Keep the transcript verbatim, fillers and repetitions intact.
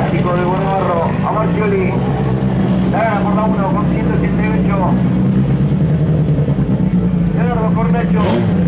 clásico de Buen Morro, a Marchioli, Lara por la uno con ciento ochenta y ocho, Leonardo Cornacho.